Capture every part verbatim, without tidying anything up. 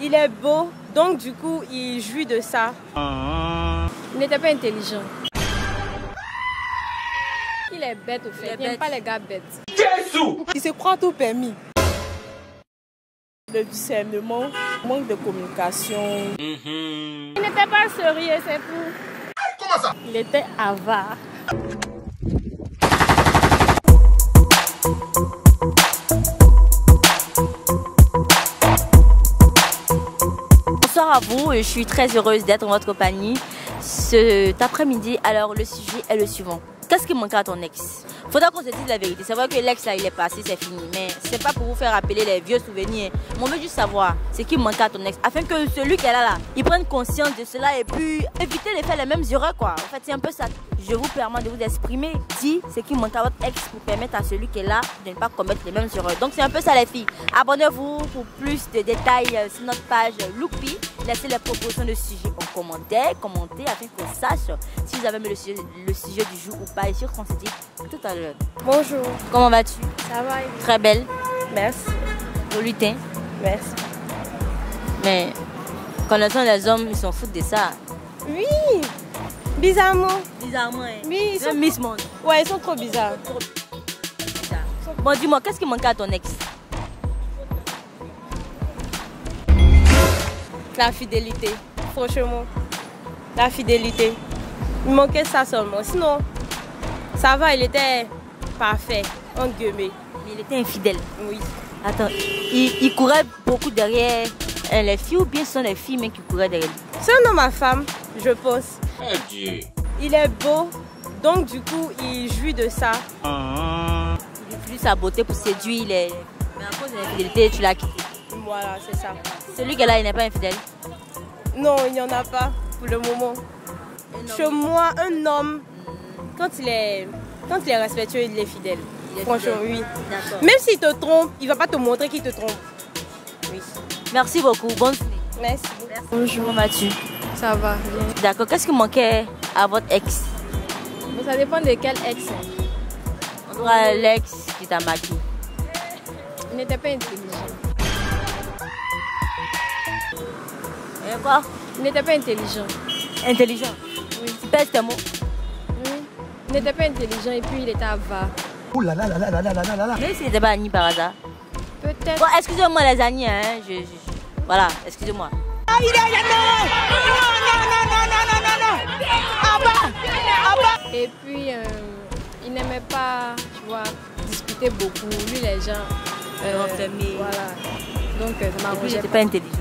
il est beau, donc du coup, il jouit de ça. Il n'était pas intelligent. Il est bête au fait, il n'aime pas les gars bêtes. Il se croit tout permis. Le discernement, manque de communication. Mm-hmm. Il n'était pas sérieux, c'est tout. Comment ça? Il était avare. Bonsoir à vous, je suis très heureuse d'être en votre compagnie cet après-midi. Alors le sujet est le suivant. Qu'est-ce qui manque à ton ex? Faudra qu'on se dise la vérité. C'est vrai que l'ex là il est passé, c'est fini. Mais c'est pas pour vous faire rappeler les vieux souvenirs. Mais on veut juste savoir ce qui manque à ton ex afin que celui qui est là, là il prenne conscience de cela et puis éviter de faire les mêmes erreurs quoi. En fait c'est un peu ça. Je vous permets de vous exprimer. Dis ce qui manque à votre ex pour permettre à celui qui est là de ne pas commettre les mêmes erreurs. Donc c'est un peu ça les filles. Abonnez-vous pour plus de détails sur notre page Loupi. Laissez les propositions de sujets en commentaire, commentez afin qu'on sache si vous avez mis le sujet, le sujet du jour ou pas. Et sûr qu'on se dit tout à l'heure. Bonjour. Comment vas-tu? Ça va. Oui. Très belle. Merci. Beau lutin. Merci. Mais connaissant les hommes, ils s'en foutent de ça. Oui. Bizarrement. Bizarrement. Hein. Oui, ils sont Miss trop... Monde. Ouais, ils sont trop bizarres. Ils sont trop... bizarre. Sont... Bon, dis-moi, qu'est-ce qui manque à ton ex? La fidélité, franchement, la fidélité, il manquait ça seulement, sinon ça va, il était parfait, en guillemets. Mais il était infidèle. Oui. Attends, il, il courait beaucoup derrière les filles ou bien ce sont les filles mais qui couraient derrière lui? C'est un homme à femme, je pense. Oh Dieu. Il est beau, donc du coup il jouit de ça. Ah. Il utilise sa beauté pour séduire les... Mais à cause de la fidélité, tu l'as quitté. Voilà, c'est ça. Celui qui est là, il n'est pas infidèle? Non, il n'y en a pas pour le moment. Chez moi, un homme, quand il est, quand il est respectueux, il est fidèle. Il est franchement, fidèle. Oui. Même s'il te trompe, il ne va pas te montrer qu'il te trompe. Oui. Merci beaucoup. Bonne journée. Merci. Merci. Bonjour. Comment vas-tu? Ça va. D'accord. Qu'est-ce qui manquait à votre ex? Mais ça dépend de quel ex. On voit l'ex qui t'a marqué. Il n'était pas intelligent. Quoi? Il n'était pas intelligent. Intelligent? Oui. Tu pèses tes mots? Oui. Il n'était pas intelligent et puis il était avare. Ouh là là là là là là là là. Mais c'était pas Annie par hasard? Peut-être. Bon, excusez-moi les Annie, hein. Je, je, je... Voilà, excusez-moi. Ah, il est là, non! Non, non, non, non, non, non, non, non! Abba! Abba! Et puis, euh, il n'aimait pas, tu vois, discuter beaucoup. Lui, les gens... Euh, enfermés. Voilà. Donc, euh, ça m'a rangé. Il n'était pas intelligent.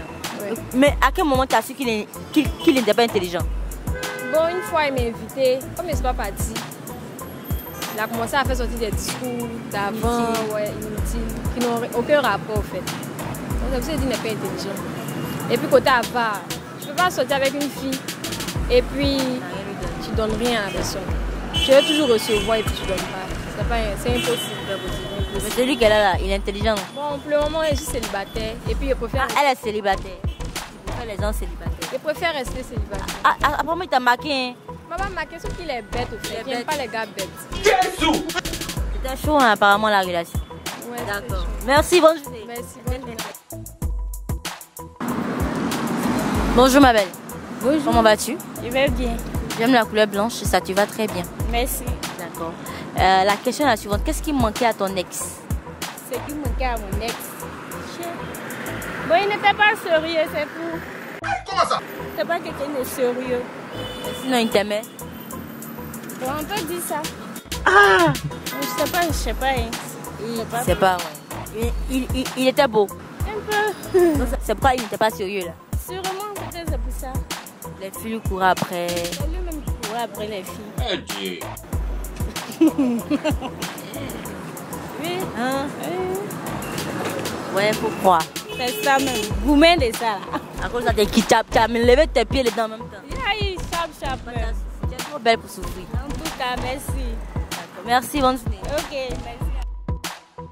Mais à quel moment tu as su qu'il n'était qu'il, qu'il pas intelligent? Bon, une fois, il m'a invité. Comme je ne suis pas partie, il a commencé à faire sortir des discours d'avant, ouais, inutiles, qui n'ont aucun rapport, en fait. Donc, c'est pour ça qu'il n'est pas intelligent. Et puis, côté avare, tu ne peux pas sortir avec une fille et puis tu ne donnes rien à la personne. Tu veux toujours recevoir et puis tu ne donnes pas. C'est impossible. Mais celui qu'elle a là, il est intelligent. Bon, pour le moment, il est juste célibataire. Et puis, il préfère... Ah, elle est célibataire. Il préfère les gens célibataires. Il préfère rester célibataire. Ah, ah, après moi, il t'a marqué. Maman marqué, sauf qu'il est bête au fait. Il n'aime pas les gars bêtes. C'était chaud, hein, apparemment, la relation. Ouais, d'accord. Merci, bonne journée. Merci, bonne journée. Bonjour, ma belle. Bonjour. Comment vas-tu? Je vais bien. J'aime la couleur blanche, ça te va très bien. Merci. D'accord. Euh, la question est la suivante, qu'est-ce qui manquait à ton ex? Ce qui manquait à mon ex? Bon, il n'était pas sérieux, c'est tout. Comment ça? C'était pas quelqu'un de sérieux. Sinon, il t'aimait? Bon, on peut dire ça. Ah! Je sais pas, je sais pas. Hein. Il, je sais pas, ouais. Il, il, il, il était beau. Un peu. C'est pourquoi il n'était pas sérieux, là? Sûrement, peut-être c'est pour ça. Les filles couraient après. C'est lui-même qui courait après les filles. Oh Dieu! Oui. Hein? Oui. Ouais, pourquoi? C'est ça même. Vous mettez ça là. À cause de tes qui chap chap, mais levez tes pieds dedans en même temps. Yeah, il chap chap. Tu es trop belle pour souffrir. En tout cas, merci. Merci, bonne journée. Ok, merci.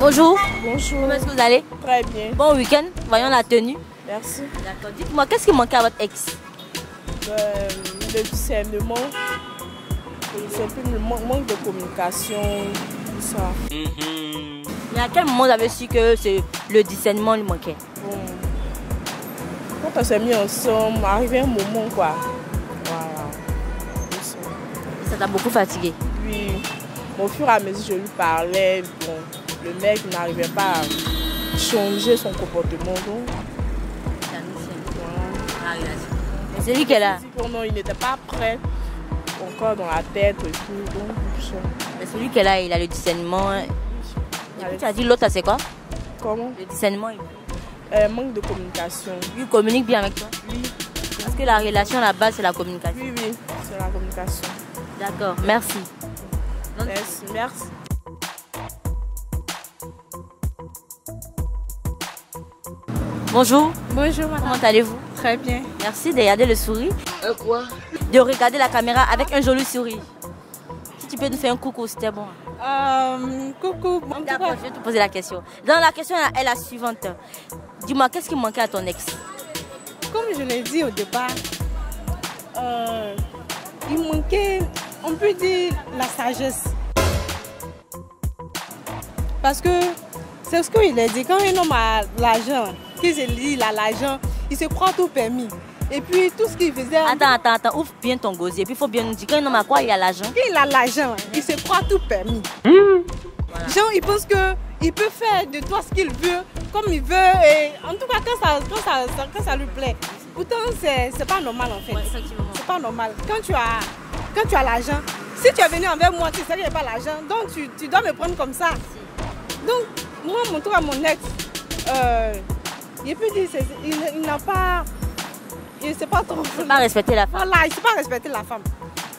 Bonjour. Bonjour. Comment est-ce que vous allez? Très bien. Bon week-end. Voyons la tenue. Merci. D'accord. Dites-moi, qu'est-ce qui manquait à votre ex? Euh, le discernement. C'est un peu le manque de communication, tout ça. Mm-hmm. Mais à quel moment vous avez su que le discernement lui manquait? Bon, Quand on s'est mis ensemble, arrivé un moment, quoi. Voilà. Ça t'a beaucoup fatigué? Oui. Au fur et à mesure, je lui parlais. Bon, le mec n'arrivait pas à changer son comportement. Donc. Ouais. C'est lui qu'elle a. Non, il n'était pas prêt. Encore dans la tête et tout. Donc, je... Mais celui qu'elle a, il a le discernement. Tu as dit l'autre, c'est quoi? Comment? Le discernement. Il... Euh, manque de communication. Lui, il communique bien avec toi? Oui. Parce que la relation, à la base, c'est la communication. Oui, oui, c'est la communication. D'accord, merci. Merci, merci. Bonjour. Bonjour, madame. Comment allez-vous? Très bien. Merci de regarder le sourire. Euh, quoi? De regarder la caméra avec un joli sourire. Si tu peux nous faire un coucou, c'était bon. Euh, coucou. D'accord, je vais te poser la question. Dans la question est la suivante. Dis-moi, qu'est-ce qui manquait à ton ex? Comme je l'ai dit au départ, euh, il manquait... On peut dire la sagesse. Parce que c'est ce qu'il a dit. Quand un homme a l'argent, qu'il se dit il a l'argent, il se prend tout permis. Et puis tout ce qu'il faisait. Attends, attends, attends, ouvre bien ton gosier. Puis il faut bien nous dire, quand un homme a quoi, il a l'argent. Quand il a l'argent, il se prend tout permis. Mmh. Voilà. Genre, il pense qu'il peut faire de toi ce qu'il veut, comme il veut. Et en tout cas, quand ça, quand ça, quand ça lui plaît. Pourtant, c'est pas normal en fait. Ouais, c'est pas normal. Quand tu as. Quand tu as l'argent, si tu es venu envers moi, tu sais que je n'ai pas l'argent, donc tu, tu dois me prendre comme ça. Donc, moi, mon tour à mon ex, euh, il peut dire il, il n'a pas. Il ne sait pas trop. Il ne sait pas respecter la femme. Voilà, il ne sait pas respecter la femme.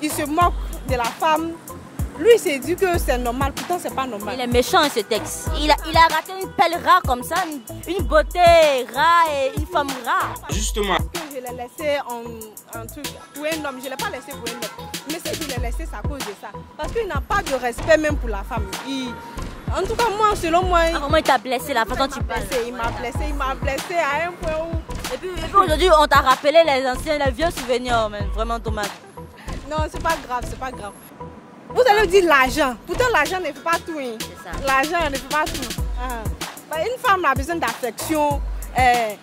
Il se moque de la femme. Lui, il s'est dit que c'est normal, pourtant, ce n'est pas normal. Il est méchant, ce texte. Il a, il a raté une pelle rare comme ça, une, une beauté rare et une femme rare. Justement. Je l'ai laissé en, en truc pour un homme, je ne l'ai pas laissé pour un homme. Mais si je l'ai laissé, c'est à cause de ça. Parce qu'il n'a pas de respect même pour la femme. Il... En tout cas, moi, selon moi... Ah, comment il t'a blessé la façon dont tu parles? Il m'a blessé, il m'a blessé à un point où... Et puis, puis aujourd'hui, on t'a rappelé les anciens, les vieux souvenirs, man. Vraiment dommage. Non, c'est pas grave, c'est pas grave. Vous allez dire l'argent. Pourtant, l'argent ne fait pas tout. Hein. L'argent ne fait pas tout. Ah. Bah, une femme a besoin d'affection. Eh,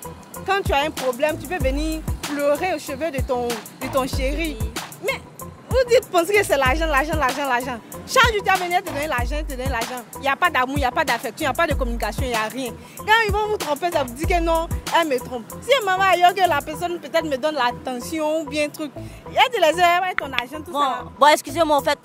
quand tu as un problème, tu peux venir pleurer aux cheveux de ton, de ton chéri. Mais vous dites, pensez que c'est l'argent, l'argent, l'argent, l'argent. Chaque jour, tu vas venir te donner l'argent, te donner l'argent. Il n'y a pas d'amour, il n'y a pas d'affection, il n'y a pas de communication, il n'y a rien. Quand ils vont vous tromper, ça vous dit que non, elle me trompe. Si elle m'a ailleurs que la personne peut-être me donne l'attention ou bien truc, elle te laisse avec ton argent, tout bon, ça. Bon, excusez-moi, en fait...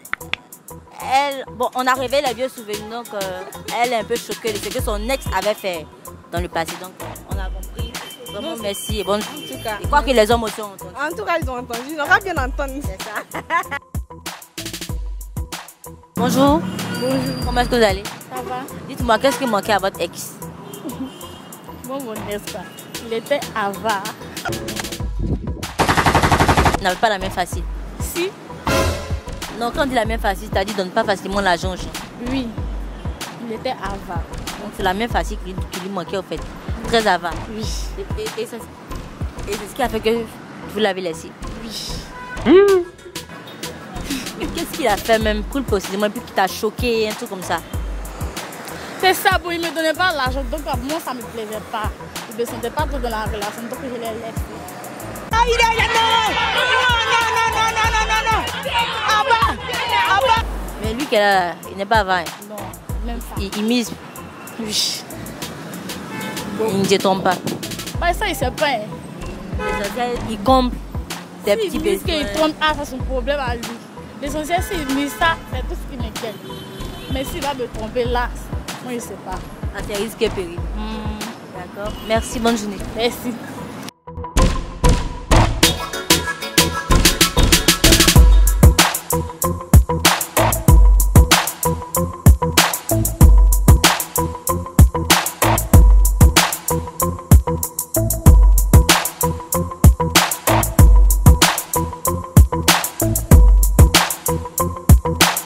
Elle, bon, on a réveillé les vieux souvenirs, donc euh, elle est un peu choquée de ce que son ex avait fait dans le passé. Donc on a compris. Vraiment, non, merci et bonne journée. Je crois que les hommes aussi ont entendu. En tout cas, ils ont entendu. Ils n'ont pas bien entendu. C'est ça. Bonjour. Bonjour. Comment est-ce que vous allez? Ça va. Dites-moi, qu'est-ce qui manquait à votre ex? Bon, mon ex, il était avare. Il n'avait pas la main facile. Si. Donc quand on dit la main facile, c'est-à-dire donne pas facilement l'argent. Oui, il était avare. Donc c'est la main facile qui lui, qui lui manquait en fait. Très avare. Oui. Et, et, et c'est ce qui a fait que vous l'avez laissé. Oui. Mmh. Qu'est-ce qu'il a fait même pour le précisément, puis qui t'a choqué, un truc comme ça? C'est ça, bon, il ne me donnait pas l'argent, donc moi ça ne me plaisait pas. Je ne me sentais pas trop dans la relation, donc je l'ai laissé. Ah, il est là, non, non, non, non, non, non, non, non. Mais lui, il n'est pas avare. Non, même pas. Il, il mise. Oui. Bon. Il ne détombe pas. Bah, ça, il ne sait pas. L'essentiel, il comble des petits bébés. Si il mise qu'il tombe, ah, c'est son problème à lui. L'essentiel, s'il mise ça, c'est tout ce qui m'inquiète. Mais s'il va me tromper là, moi, je ne sais pas. Ah, c'est risque et péril. Mmh. D'accord. Merci, bonne journée. Merci.